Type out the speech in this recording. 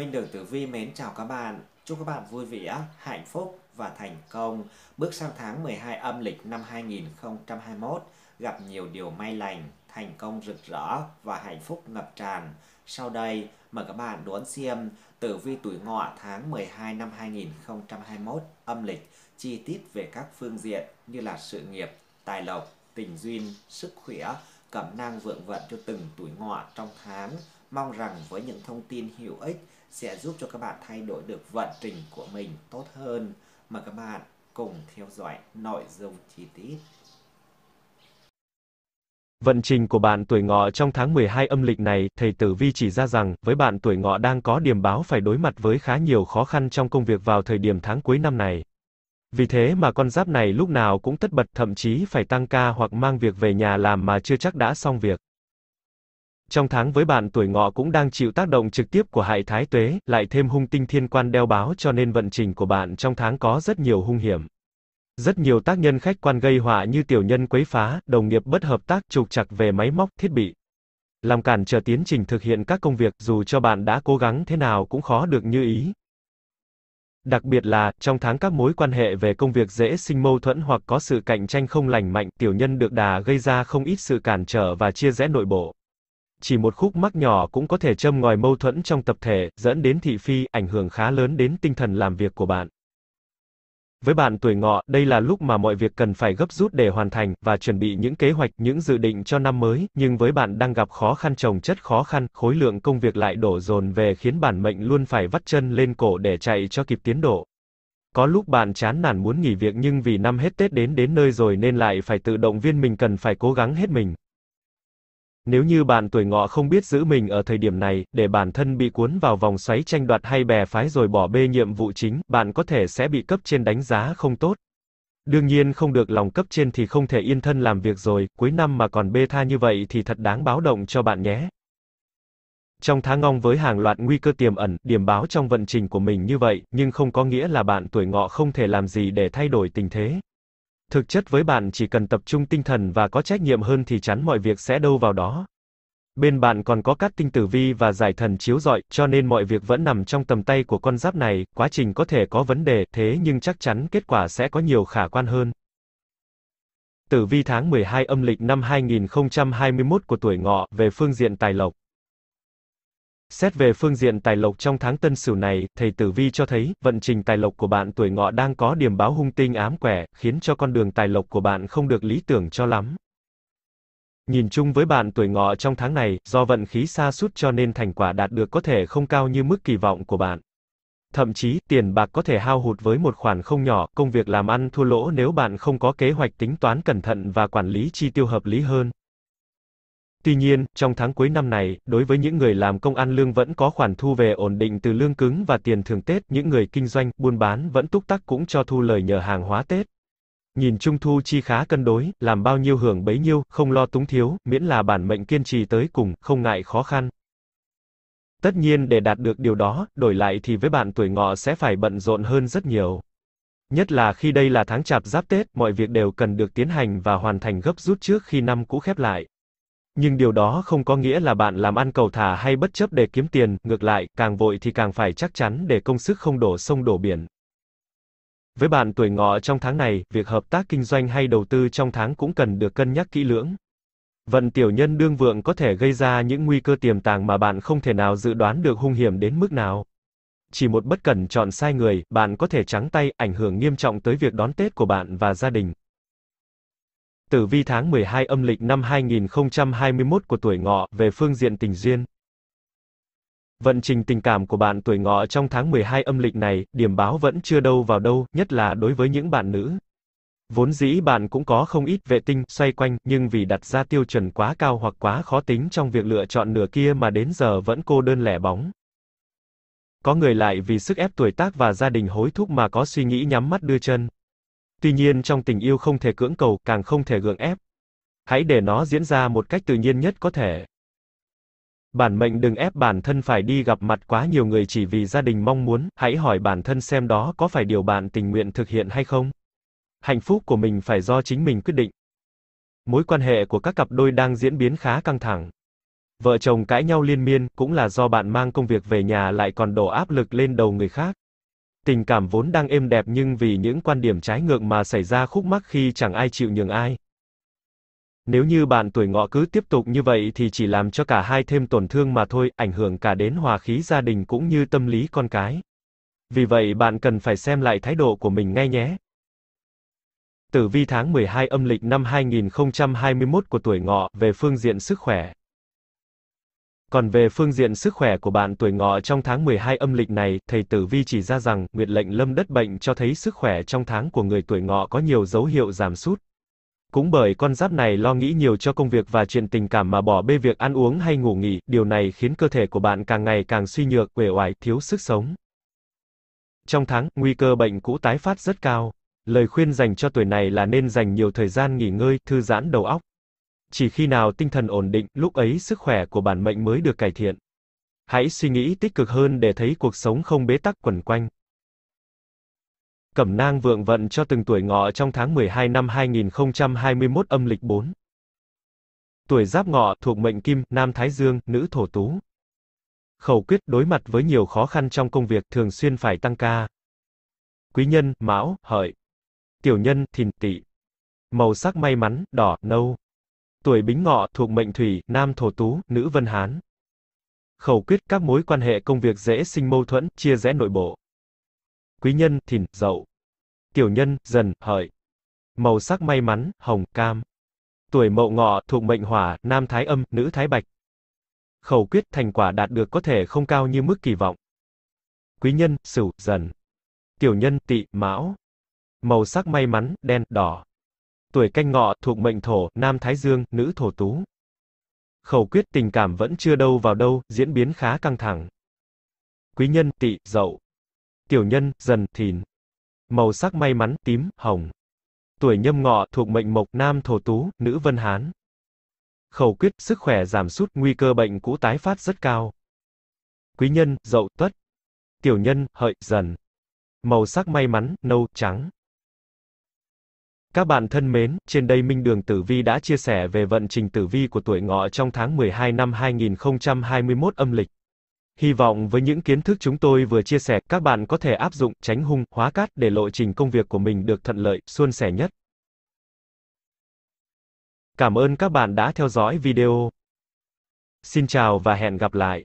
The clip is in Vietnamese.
Minh Đường Tử Vi mến chào các bạn. Chúc các bạn vui vẻ, hạnh phúc và thành công. Bước sang tháng 12 âm lịch năm 2021, gặp nhiều điều may lành, thành công rực rỡ và hạnh phúc ngập tràn. Sau đây, mời các bạn đón xem Tử Vi tuổi Ngọ tháng 12 năm 2021 âm lịch, chi tiết về các phương diện như là sự nghiệp, tài lộc, tình duyên, sức khỏe, cẩm nang vượng vận cho từng tuổi Ngọ trong tháng. Mong rằng với những thông tin hữu ích sẽ giúp cho các bạn thay đổi được vận trình của mình tốt hơn. Mời các bạn cùng theo dõi nội dung chi tiết. Vận trình của bạn tuổi Ngọ trong tháng 12 âm lịch này, thầy Tử Vi chỉ ra rằng, với bạn tuổi Ngọ đang có điểm báo phải đối mặt với khá nhiều khó khăn trong công việc vào thời điểm tháng cuối năm này. Vì thế mà con giáp này lúc nào cũng tất bật, thậm chí phải tăng ca hoặc mang việc về nhà làm mà chưa chắc đã xong việc. Trong tháng với bạn tuổi Ngọ cũng đang chịu tác động trực tiếp của hại Thái Tuế, lại thêm hung tinh thiên quan đeo báo, cho nên vận trình của bạn trong tháng có rất nhiều hung hiểm. Rất nhiều tác nhân khách quan gây họa như tiểu nhân quấy phá, đồng nghiệp bất hợp tác, trục trặc về máy móc, thiết bị, làm cản trở tiến trình thực hiện các công việc, dù cho bạn đã cố gắng thế nào cũng khó được như ý. Đặc biệt là, trong tháng các mối quan hệ về công việc dễ sinh mâu thuẫn hoặc có sự cạnh tranh không lành mạnh, tiểu nhân được đà gây ra không ít sự cản trở và chia rẽ nội bộ. Chỉ một khúc mắc nhỏ cũng có thể châm ngòi mâu thuẫn trong tập thể, dẫn đến thị phi, ảnh hưởng khá lớn đến tinh thần làm việc của bạn. Với bạn tuổi Ngọ, đây là lúc mà mọi việc cần phải gấp rút để hoàn thành, và chuẩn bị những kế hoạch, những dự định cho năm mới, nhưng với bạn đang gặp khó khăn chồng chất khó khăn, khối lượng công việc lại đổ dồn về khiến bản mệnh luôn phải vắt chân lên cổ để chạy cho kịp tiến độ. Có lúc bạn chán nản muốn nghỉ việc, nhưng vì năm hết Tết đến nơi rồi nên lại phải tự động viên mình cần phải cố gắng hết mình. Nếu như bạn tuổi Ngọ không biết giữ mình ở thời điểm này, để bản thân bị cuốn vào vòng xoáy tranh đoạt hay bè phái rồi bỏ bê nhiệm vụ chính, bạn có thể sẽ bị cấp trên đánh giá không tốt. Đương nhiên không được lòng cấp trên thì không thể yên thân làm việc rồi, cuối năm mà còn bê tha như vậy thì thật đáng báo động cho bạn nhé. Trong tháng Ngọ với hàng loạt nguy cơ tiềm ẩn, điểm báo trong vận trình của mình như vậy, nhưng không có nghĩa là bạn tuổi Ngọ không thể làm gì để thay đổi tình thế. Thực chất với bạn chỉ cần tập trung tinh thần và có trách nhiệm hơn thì chắn mọi việc sẽ đâu vào đó. Bên bạn còn có cát tinh tử vi và giải thần chiếu rọi, cho nên mọi việc vẫn nằm trong tầm tay của con giáp này, quá trình có thể có vấn đề, thế nhưng chắc chắn kết quả sẽ có nhiều khả quan hơn. Tử vi tháng 12 âm lịch năm 2021 của tuổi Ngọ, về phương diện tài lộc. Xét về phương diện tài lộc trong tháng Tân Sửu này, thầy Tử Vi cho thấy, vận trình tài lộc của bạn tuổi Ngọ đang có điểm báo hung tinh ám quẻ, khiến cho con đường tài lộc của bạn không được lý tưởng cho lắm. Nhìn chung với bạn tuổi Ngọ trong tháng này, do vận khí sa sút cho nên thành quả đạt được có thể không cao như mức kỳ vọng của bạn. Thậm chí, tiền bạc có thể hao hụt với một khoản không nhỏ, công việc làm ăn thua lỗ nếu bạn không có kế hoạch tính toán cẩn thận và quản lý chi tiêu hợp lý hơn. Tuy nhiên, trong tháng cuối năm này, đối với những người làm công ăn lương vẫn có khoản thu về ổn định từ lương cứng và tiền thưởng Tết, những người kinh doanh, buôn bán vẫn túc tắc cũng cho thu lời nhờ hàng hóa Tết. Nhìn chung thu chi khá cân đối, làm bao nhiêu hưởng bấy nhiêu, không lo túng thiếu, miễn là bản mệnh kiên trì tới cùng, không ngại khó khăn. Tất nhiên để đạt được điều đó, đổi lại thì với bạn tuổi Ngọ sẽ phải bận rộn hơn rất nhiều. Nhất là khi đây là tháng chạp giáp Tết, mọi việc đều cần được tiến hành và hoàn thành gấp rút trước khi năm cũ khép lại. Nhưng điều đó không có nghĩa là bạn làm ăn cầu thả hay bất chấp để kiếm tiền, ngược lại, càng vội thì càng phải chắc chắn để công sức không đổ sông đổ biển. Với bạn tuổi Ngọ trong tháng này, việc hợp tác kinh doanh hay đầu tư trong tháng cũng cần được cân nhắc kỹ lưỡng. Vận tiểu nhân đương vượng có thể gây ra những nguy cơ tiềm tàng mà bạn không thể nào dự đoán được hung hiểm đến mức nào. Chỉ một bất cẩn chọn sai người, bạn có thể trắng tay, ảnh hưởng nghiêm trọng tới việc đón Tết của bạn và gia đình. Tử vi tháng 12 âm lịch năm 2021 của tuổi Ngọ, về phương diện tình duyên. Vận trình tình cảm của bạn tuổi Ngọ trong tháng 12 âm lịch này, điểm báo vẫn chưa đâu vào đâu, nhất là đối với những bạn nữ. Vốn dĩ bạn cũng có không ít vệ tinh xoay quanh, nhưng vì đặt ra tiêu chuẩn quá cao hoặc quá khó tính trong việc lựa chọn nửa kia mà đến giờ vẫn cô đơn lẻ bóng. Có người lại vì sức ép tuổi tác và gia đình hối thúc mà có suy nghĩ nhắm mắt đưa chân. Tuy nhiên trong tình yêu không thể cưỡng cầu, càng không thể gượng ép. Hãy để nó diễn ra một cách tự nhiên nhất có thể. Bản mệnh đừng ép bản thân phải đi gặp mặt quá nhiều người chỉ vì gia đình mong muốn, hãy hỏi bản thân xem đó có phải điều bạn tình nguyện thực hiện hay không. Hạnh phúc của mình phải do chính mình quyết định. Mối quan hệ của các cặp đôi đang diễn biến khá căng thẳng. Vợ chồng cãi nhau liên miên, cũng là do bạn mang công việc về nhà lại còn đổ áp lực lên đầu người khác. Tình cảm vốn đang êm đẹp nhưng vì những quan điểm trái ngược mà xảy ra khúc mắc khi chẳng ai chịu nhường ai. Nếu như bạn tuổi Ngọ cứ tiếp tục như vậy thì chỉ làm cho cả hai thêm tổn thương mà thôi, ảnh hưởng cả đến hòa khí gia đình cũng như tâm lý con cái. Vì vậy bạn cần phải xem lại thái độ của mình ngay nhé. Tử vi tháng 12 âm lịch năm 2021 của tuổi Ngọ về phương diện sức khỏe. Còn về phương diện sức khỏe của bạn tuổi Ngọ trong tháng 12 âm lịch này, thầy Tử Vi chỉ ra rằng, nguyệt lệnh lâm đất bệnh cho thấy sức khỏe trong tháng của người tuổi Ngọ có nhiều dấu hiệu giảm sút. Cũng bởi con giáp này lo nghĩ nhiều cho công việc và chuyện tình cảm mà bỏ bê việc ăn uống hay ngủ nghỉ, điều này khiến cơ thể của bạn càng ngày càng suy nhược, uể oải, thiếu sức sống. Trong tháng, nguy cơ bệnh cũ tái phát rất cao. Lời khuyên dành cho tuổi này là nên dành nhiều thời gian nghỉ ngơi, thư giãn đầu óc. Chỉ khi nào tinh thần ổn định, lúc ấy sức khỏe của bản mệnh mới được cải thiện. Hãy suy nghĩ tích cực hơn để thấy cuộc sống không bế tắc quẩn quanh. Cẩm nang vượng vận cho từng tuổi Ngọ trong tháng 12 năm 2021 âm lịch 4. Tuổi Giáp Ngọ, thuộc mệnh Kim, nam Thái Dương, nữ Thổ Tú. Khẩu quyết: đối mặt với nhiều khó khăn trong công việc, thường xuyên phải tăng ca. Quý nhân: Mão, Hợi. Tiểu nhân: Thìn, Tỵ. Màu sắc may mắn: đỏ, nâu. Tuổi Bính Ngọ, thuộc mệnh Thủy, nam Thổ Tú, nữ Vân Hán. Khẩu quyết: các mối quan hệ công việc dễ sinh mâu thuẫn, chia rẽ nội bộ. Quý nhân: Thìn, Dậu. Tiểu nhân: Dần, Hợi. Màu sắc may mắn: hồng, cam. Tuổi Mậu Ngọ, thuộc mệnh Hỏa, nam Thái Âm, nữ Thái Bạch. Khẩu quyết: thành quả đạt được có thể không cao như mức kỳ vọng. Quý nhân: Sửu, Dần. Tiểu nhân: Tỵ, Mão. Màu sắc may mắn: đen, đỏ. Tuổi Canh Ngọ, thuộc mệnh Thổ, nam Thái Dương, nữ Thổ Tú. Khẩu quyết: tình cảm vẫn chưa đâu vào đâu, diễn biến khá căng thẳng. Quý nhân: Tỵ, Dậu. Tiểu nhân: Dần, Thìn. Màu sắc may mắn: tím, hồng. Tuổi Nhâm Ngọ, thuộc mệnh Mộc, nam Thổ Tú, nữ Vân Hán. Khẩu quyết: sức khỏe giảm sút, nguy cơ bệnh cũ tái phát rất cao. Quý nhân: Dậu, Tuất. Tiểu nhân: Hợi, Dần. Màu sắc may mắn: nâu, trắng. Các bạn thân mến, trên đây Minh Đường Tử Vi đã chia sẻ về vận trình tử vi của tuổi Ngọ trong tháng 12 năm 2021 âm lịch. Hy vọng với những kiến thức chúng tôi vừa chia sẻ, các bạn có thể áp dụng, tránh hung, hóa cát để lộ trình công việc của mình được thuận lợi, suôn sẻ nhất. Cảm ơn các bạn đã theo dõi video. Xin chào và hẹn gặp lại.